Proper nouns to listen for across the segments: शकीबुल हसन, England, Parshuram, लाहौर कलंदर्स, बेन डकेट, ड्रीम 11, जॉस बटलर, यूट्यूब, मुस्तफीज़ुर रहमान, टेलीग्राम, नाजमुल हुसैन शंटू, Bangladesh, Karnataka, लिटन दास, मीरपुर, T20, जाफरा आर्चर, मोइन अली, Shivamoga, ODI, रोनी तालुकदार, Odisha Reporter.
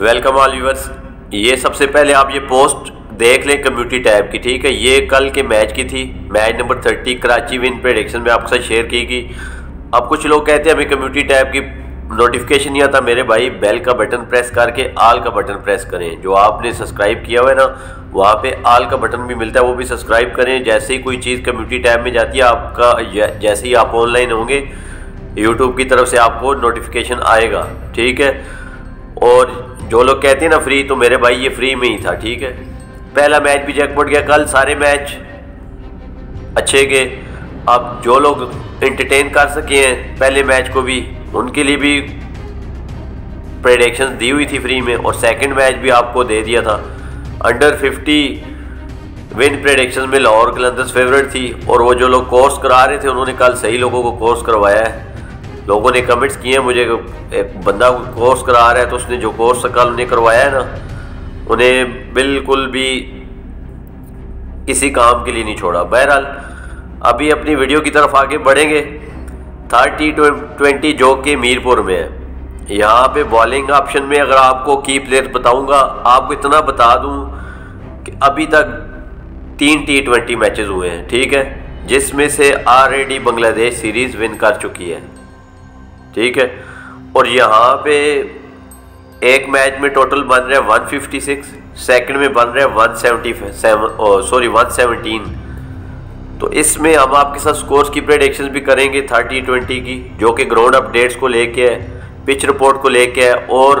Welcome all viewers. ये सबसे पहले आप ये पोस्ट देख लें कम्युनिटी टैब की, ठीक है। ये कल के मैच की थी, match number 30 Karachi win prediction में आपके साथ शेयर की गई। अब कुछ लोग कहते हैं हमें कम्युनिटी टैब की नोटिफिकेशन नहीं आता। मेरे भाई, बेल का बटन प्रेस करके आल का बटन प्रेस करें। जो आपने सब्सक्राइब किया हुआ है ना, वहाँ पे आल का बटन भी मिलता है, वो भी सब्सक्राइब करें। जैसे ही कोई चीज़ कम्युनिटी टैब में जाती है आपका, जैसे ही आप ऑनलाइन होंगे यूट्यूब की तरफ से आपको नोटिफिकेशन आएगा, ठीक है। और जो लोग कहते हैं ना फ्री, तो मेरे भाई ये फ्री में ही था, ठीक है। पहला मैच भी जैकपॉट गया, कल सारे मैच अच्छे गए। अब जो लोग एंटरटेन कर सके हैं पहले मैच को भी, उनके लिए भी प्रेडिक्शंस दी हुई थी फ्री में। और सेकंड मैच भी आपको दे दिया था। अंडर 50 विन प्रेडिक्शंस में लाहौर कलंदर्स फेवरेट थी। और वो जो लोग कोर्स करा रहे थे उन्होंने कल सही लोगों को कोर्स करवाया है। लोगों ने कमेंट्स किए हैं मुझे, एक बंदा कोर्स करा रहा है तो उसने जो कोर्स कल उन्हें करवाया है ना, उन्हें बिल्कुल भी किसी काम के लिए नहीं छोड़ा। बहरहाल अभी अपनी वीडियो की तरफ आगे बढ़ेंगे। थर्ड T20 जो कि मीरपुर में है। यहाँ पे बॉलिंग ऑप्शन में अगर आपको की प्लेयर बताऊँगा, आपको इतना बता दूँ कि अभी तक 3 T20 मैचेस हुए हैं, ठीक है, जिसमें से ऑलरेडी बांग्लादेश सीरीज़ विन कर चुकी है, ठीक है। और यहाँ पे एक मैच में टोटल बन रहे 156, सेकंड में बन रहे 117। तो इसमें हम आपके साथ स्कोर्स की प्रेडिक्शंस भी करेंगे 30-20 की, जो कि ग्राउंड अपडेट्स को लेके है, पिच रिपोर्ट को लेके है। और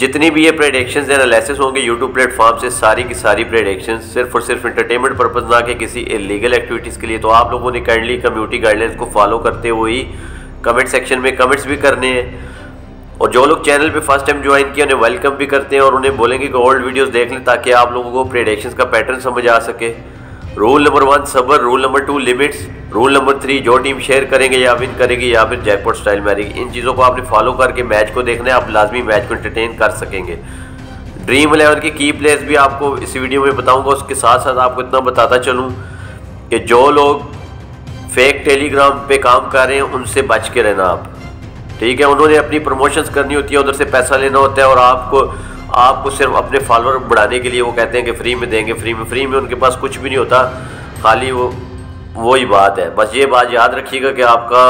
जितनी भी ये प्रेडिक्शंस एनालिसिस होंगे यूट्यूब प्लेटफॉर्म से, सारी की सारी प्रेडिक्शंस सिर्फ और सिर्फ एंटरटेनमेंट पर्पज, ना कि किसी इलीगल एक्टिविटीज़ के लिए। तो आप लोगों ने काइंडली कम्युनिटी गाइडलाइंस को फॉलो करते हुए ही कमेंट सेक्शन में कमेंट्स भी करने हैं। और जो लोग चैनल पे फर्स्ट टाइम ज्वाइन किया उन्हें वेलकम भी करते हैं, और उन्हें बोलेंगे कि ओल्ड वीडियोज़ देख लें ताकि आप लोगों को प्रेडिक्शंस का पैटर्न समझ आ सके। रूल नंबर 1 सबर, rule number 2 limits, rule number 3 जो टीम शेयर करेंगे या विन करेगी या फिर जयपुर स्टाइल मारेगी। इन चीज़ों को आपने फॉलो करके मैच को देखना है, आप लाजमी मैच को एंटरटेन कर सकेंगे। ड्रीम 11 के की प्लेयर्स भी आपको इस वीडियो में बताऊंगा। उसके साथ साथ आपको इतना बताता चलूँ कि जो लोग फेक टेलीग्राम पर काम कर रहे हैं उनसे बच के रहना आप, ठीक है। उन्होंने अपनी प्रमोशंस करनी होती है, उधर से पैसा लेना होता है, और आपको सिर्फ अपने फॉलोअर बढ़ाने के लिए वो कहते हैं कि फ्री में देंगे। फ्री में उनके पास कुछ भी नहीं होता, खाली वो ही बात है। बस ये बात याद रखिएगा कि आपका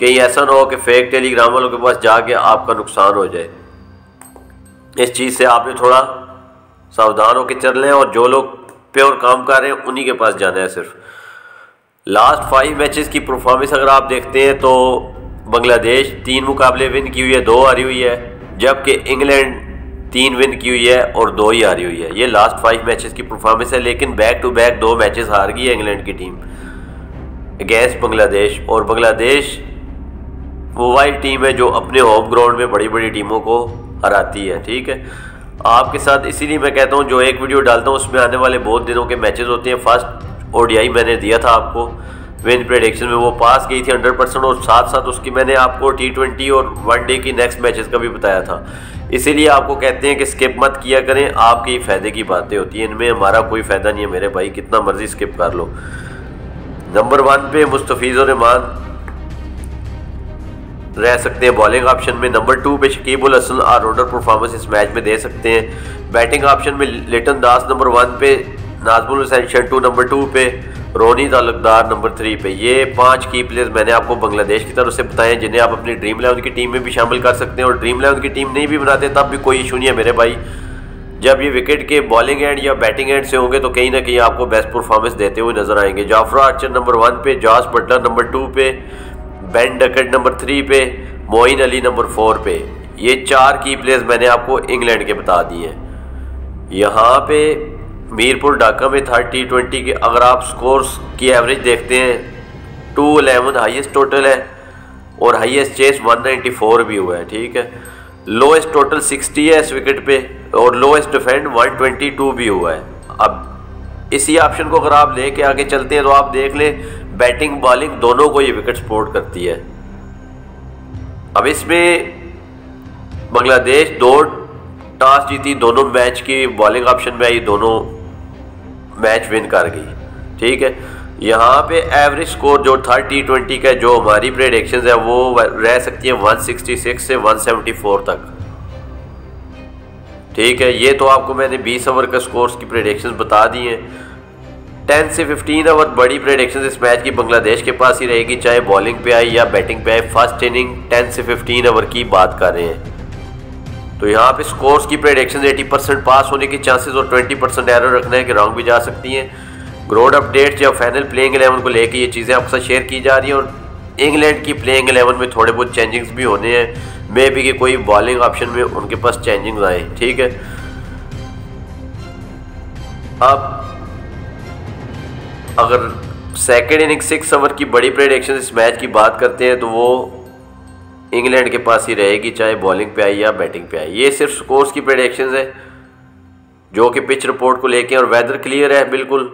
कहीं ऐसा ना हो कि फेक टेलीग्राम वालों के पास जाके आपका नुकसान हो जाए। इस चीज़ से आपने थोड़ा सावधान होकर चल रहे हैं, और जो लोग प्योर काम कर रहे हैं उन्हीं के पास जाना है सिर्फ। लास्ट 5 मैचेस की परफॉर्मेंस अगर आप देखते हैं तो बांग्लादेश 3 मुकाबले विन की हुई है, 2 हारी हुई है, जबकि इंग्लैंड 3 विन की हुई है और 2 ही हारी हुई है। ये लास्ट 5 मैचेस की परफॉर्मेंस है। लेकिन बैक टू बैक 2 मैचेस हार गई है इंग्लैंड की टीम अगेंस्ट बांग्लादेश। और बांग्लादेश वो वाली टीम है जो अपने होम ग्राउंड में बड़ी बड़ी टीमों को हराती है, ठीक है। आपके साथ इसीलिए मैं कहता हूँ, जो एक वीडियो डालता हूँ उसमें आने वाले बहुत दिनों के मैचेस होते हैं। फर्स्ट ODI मैंने दिया था आपको विन प्रेडिक्शन में, वो पास गई थी 100%। और साथ साथ उसकी मैंने आपको T20 और वनडे की नेक्स्ट मैचेस का भी बताया था। इसीलिए आपको कहते हैं कि स्किप मत किया करें, आपके फ़ायदे की बातें होती हैं, इनमें हमारा कोई फ़ायदा नहीं है मेरे भाई, कितना मर्जी स्किप कर लो। नंबर 1 पे मुस्तफीज़ुर रहमान रह सकते हैं बॉलिंग ऑप्शन में। नंबर 2 पे शकीबुल हसन ऑलराउंडर परफॉर्मेंस इस मैच में दे सकते हैं। बैटिंग ऑप्शन में लिटन दास नंबर 1 पे, नाजमुल हुसैन शंटू नंबर 2 पे, रोनी तालुकदार नंबर 3 पे। ये 5 की प्लेयर्स मैंने आपको बांग्लादेश की तरफ से बताएं, जिन्हें आप अपनी ड्रीम 11 की टीम में भी शामिल कर सकते हैं। और ड्रीम 11 की टीम नहीं भी बनाते तब भी कोई इशू नहीं है मेरे भाई, जब ये विकेट के बॉलिंग एंड या बैटिंग एंड से होंगे तो कहीं ना कहीं आपको बेस्ट परफॉर्मेंस देते हुए नजर आएंगे। जाफरा आर्चर नंबर 1 पे, जॉस बटलर नंबर 2 पे, बेन डकेट नंबर 3 पे, मोइन अली नंबर 4 पे। ये 4 की प्लेयर्स मैंने आपको इंग्लैंड के बता दिए हैं। यहाँ पे मीरपुर ढाका में था T20 के, अगर आप स्कोर्स की एवरेज देखते हैं 211 हाईएस्ट टोटल है, और हाईएस्ट चेस 194 भी हुआ है, ठीक है। लोएस्ट टोटल 60 है इस विकेट पे, और लोएस्ट डिफेंड 122 भी हुआ है। अब इसी ऑप्शन को अगर आप लेके आगे चलते हैं तो आप देख लें बैटिंग बॉलिंग दोनों को ये विकेट सपोर्ट करती है। अब इसमें बांग्लादेश 2 टॉस जीती, दोनों मैच की बॉलिंग ऑप्शन में आई, दोनों मैच विन कर गई, ठीक है। यहाँ पे एवरेज स्कोर जो था T20 का, जो हमारी प्रेडिक्शंस है, वो रह सकती है 166 से 174 तक, ठीक है, ये तो आपको मैंने 20 ओवर का स्कोर्स की प्रेडिक्शंस बता दी हैं। 10 से 15 ओवर बड़ी प्रेडिक्शंस इस मैच की बांग्लादेश के पास ही रहेगी, चाहे बॉलिंग पे आए या बैटिंग पे आए। फर्स्ट इनिंग 10 से 15 ओवर की बात कर रहे हैं, तो यहाँ पे स्कोर्स की प्रेडिक्शंस 80% पास होने के चांसेस और 20% एरर रखना है कि रॉन्ग भी जा सकती हैं। ग्रोड अपडेट्स या फाइनल प्लेइंग 11 को लेकर ये चीज़ें आपके साथ शेयर की जा रही हैं, और इंग्लैंड की प्लेइंग 11 में थोड़े बहुत चेंजिंग्स भी होने हैं, मे भी कि कोई बॉलिंग ऑप्शन में उनके पास चेंजिंग आए। ठीक है, अब अगर सेकेंड इनिंग 6 ओवर की बड़ी प्रेडिक्शन इस मैच की बात करते हैं तो वो इंग्लैंड के पास ही रहेगी, चाहे बॉलिंग पे आई या बैटिंग पे आई। ये सिर्फ स्कोर्स की प्रेडिक्शन है जो कि पिच रिपोर्ट को लेके, और वेदर क्लियर है बिल्कुल।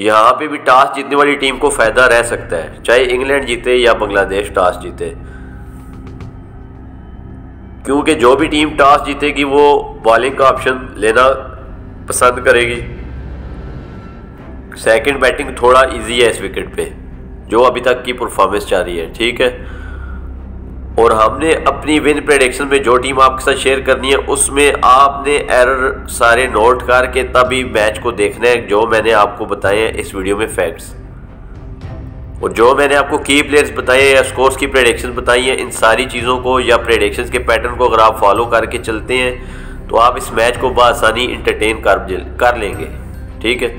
यहाँ पे भी टॉस जीतने वाली टीम को फ़ायदा रह सकता है, चाहे इंग्लैंड जीते या बांग्लादेश टॉस जीते, क्योंकि जो भी टीम टॉस जीतेगी वो बॉलिंग का ऑप्शन लेना पसंद करेगी। सेकंड बैटिंग थोड़ा इजी है इस विकेट पे, जो अभी तक की परफॉर्मेंस जा रही है। ठीक है, और हमने अपनी विन प्रेडिक्शन में जो टीम आपके साथ शेयर करनी है उसमें आपने एरर सारे नोट करके तभी मैच को देखना है, जो मैंने आपको बताए हैं इस वीडियो में फैक्ट्स, और जो मैंने आपको की प्लेयर्स बताए हैं या स्कोर्स की प्रेडिक्शन बताई हैं, इन सारी चीज़ों को या प्रेडिक्शंस के पैटर्न को अगर आप फॉलो करके चलते हैं तो आप इस मैच को बआसानी इंटरटेन कर लेंगे। ठीक है,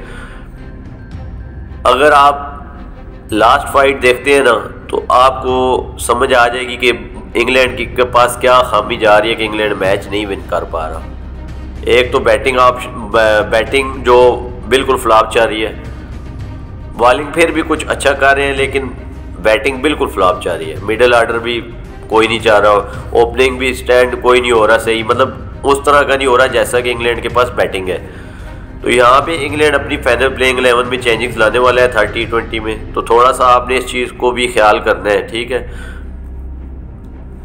अगर आप लास्ट फाइट देखते हैं ना तो आपको समझ आ जाएगी कि इंग्लैंड के पास क्या खामी जा रही है कि इंग्लैंड मैच नहीं विन कर पा रहा। एक तो बैटिंग ऑप्शन, बैटिंग जो बिल्कुल फ्लॉप जा रही है, बॉलिंग फिर भी कुछ अच्छा कर रहे हैं लेकिन बैटिंग बिल्कुल फ्लॉप जा रही है। मिडल ऑर्डर भी कोई नहीं जा रहा, ओपनिंग भी स्टैंड कोई नहीं हो रहा सही, मतलब उस तरह का नहीं हो रहा जैसा कि इंग्लैंड के पास बैटिंग है। तो यहाँ पे इंग्लैंड अपनी फाइनल प्लेइंग 11 में चेंजिंग्स लाने वाला है 30-20 में, तो थोड़ा सा आपने इस चीज़ को भी ख्याल करना है। ठीक है,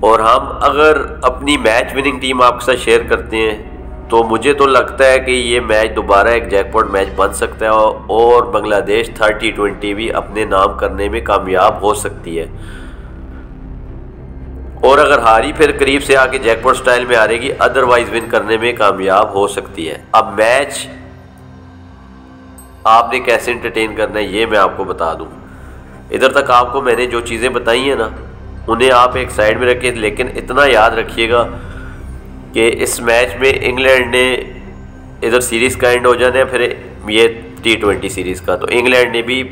और हम अगर अपनी मैच विनिंग टीम आपके साथ शेयर करते हैं तो मुझे तो लगता है कि ये मैच दोबारा एक जैकपॉट मैच बन सकता है, और बांग्लादेश 30-20 भी अपने नाम करने में कामयाब हो सकती है, और अगर हारी फिर करीब से आके जैकपॉट स्टाइल में हारेगी, अदरवाइज विन करने में कामयाब हो सकती है। अब मैच आपने कैसे इंटरटेन करना है ये मैं आपको बता दूं। इधर तक आपको मैंने जो चीज़ें बताई हैं ना उन्हें आप एक साइड में रखिए, लेकिन इतना याद रखिएगा कि इस मैच में इंग्लैंड ने, इधर सीरीज़ का एंड हो जाना है, फिर ये T20 सीरीज़ का, तो इंग्लैंड ने भी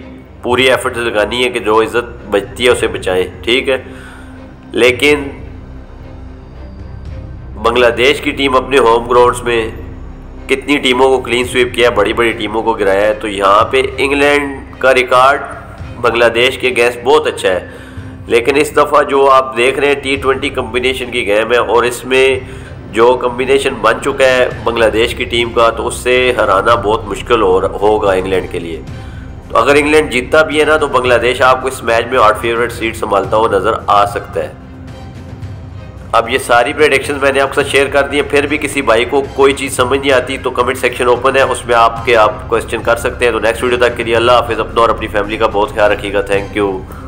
पूरी एफर्ट लगानी है कि जो इज़्ज़त बचती है उसे बचाएं। ठीक है, लेकिन बांग्लादेश की टीम अपने होम ग्राउंड्स में कितनी टीमों को क्लीन स्वीप किया है, बड़ी बड़ी टीमों को गिराया है, तो यहाँ पे इंग्लैंड का रिकॉर्ड बांग्लादेश के अगेंस्ट बहुत अच्छा है। लेकिन इस दफ़ा जो आप देख रहे हैं T20 कम्बिनेशन की गेम है, और इसमें जो कम्बिनेशन बन चुका है बांग्लादेश की टीम का, तो उससे हराना बहुत मुश्किल होगा इंग्लैंड के लिए। तो अगर इंग्लैंड जीतता भी है ना तो बांग्लादेश आपको इस मैच में 8 फेवरेट सीट संभालता हुआ नज़र आ सकता है। अब ये सारी प्रेडिक्शंस मैंने आपके साथ शेयर कर दी है, फिर भी किसी भाई को कोई चीज़ समझ नहीं आती तो कमेंट सेक्शन ओपन है, उसमें आप क्वेश्चन कर सकते हैं। तो नेक्स्ट वीडियो तक के लिए अल्लाह हाफिज़, अपना और अपनी फैमिली का बहुत ख्याल रखिएगा। Thank you.